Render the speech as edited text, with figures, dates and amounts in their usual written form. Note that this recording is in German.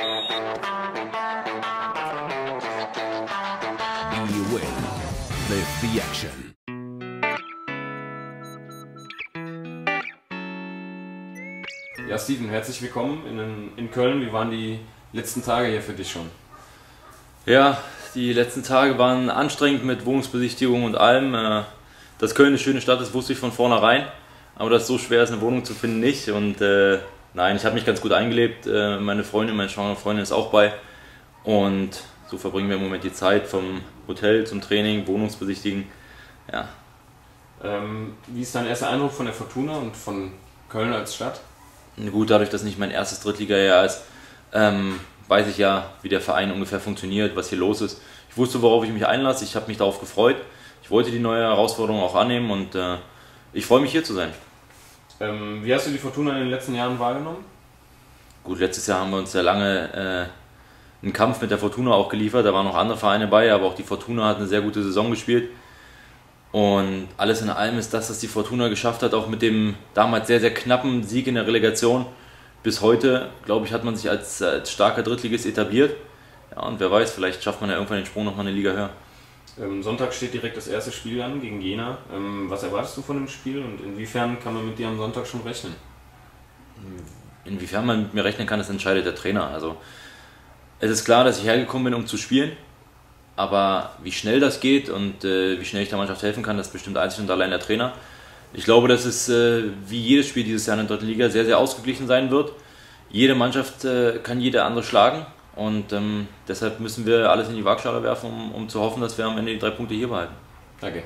You win. Live the action. Ja, Steven, herzlich willkommen in Köln. Wie waren die letzten Tage hier für dich schon? Ja, die letzten Tage waren anstrengend mit Wohnungsbesichtigung und allem. Dass Köln eine schöne Stadt ist, wusste ich von vornherein. Aber dass es so schwer ist, eine Wohnung zu finden, nicht. Und nein, ich habe mich ganz gut eingelebt. Meine Freundin, meine schwangere Freundin ist auch bei. Und so verbringen wir im Moment die Zeit vom Hotel zum Training, Wohnungsbesichtigen. Ja. Wie ist dein erster Eindruck von der Fortuna und von Köln als Stadt? Gut, dadurch, dass nicht mein erstes Drittliga-Jahr ist, weiß ich ja, wie der Verein ungefähr funktioniert, was hier los ist. Ich wusste, worauf ich mich einlasse. Ich habe mich darauf gefreut. Ich wollte die neue Herausforderung auch annehmen und ich freue mich, hier zu sein. Wie hast du die Fortuna in den letzten Jahren wahrgenommen? Gut, letztes Jahr haben wir uns sehr lange einen Kampf mit der Fortuna auch geliefert. Da waren noch andere Vereine bei, aber auch die Fortuna hat eine sehr gute Saison gespielt. Und alles in allem ist das, was die Fortuna geschafft hat, auch mit dem damals sehr, sehr knappen Sieg in der Relegation. Bis heute, glaube ich, hat man sich als starker Drittligist etabliert. Ja, und wer weiß, vielleicht schafft man ja irgendwann den Sprung nochmal eine Liga höher. Sonntag steht direkt das erste Spiel an gegen Jena. Was erwartest du von dem Spiel und inwiefern kann man mit dir am Sonntag schon rechnen? Inwiefern man mit mir rechnen kann, das entscheidet der Trainer. Also, es ist klar, dass ich hergekommen bin, um zu spielen. Aber wie schnell das geht und wie schnell ich der Mannschaft helfen kann, das bestimmt einzig und allein der Trainer. Ich glaube, dass es wie jedes Spiel dieses Jahr in der dritten Liga sehr, sehr ausgeglichen sein wird. Jede Mannschaft kann jede andere schlagen. Und deshalb müssen wir alles in die Waagschale werfen, um zu hoffen, dass wir am Ende die 3 Punkte hier behalten. Danke.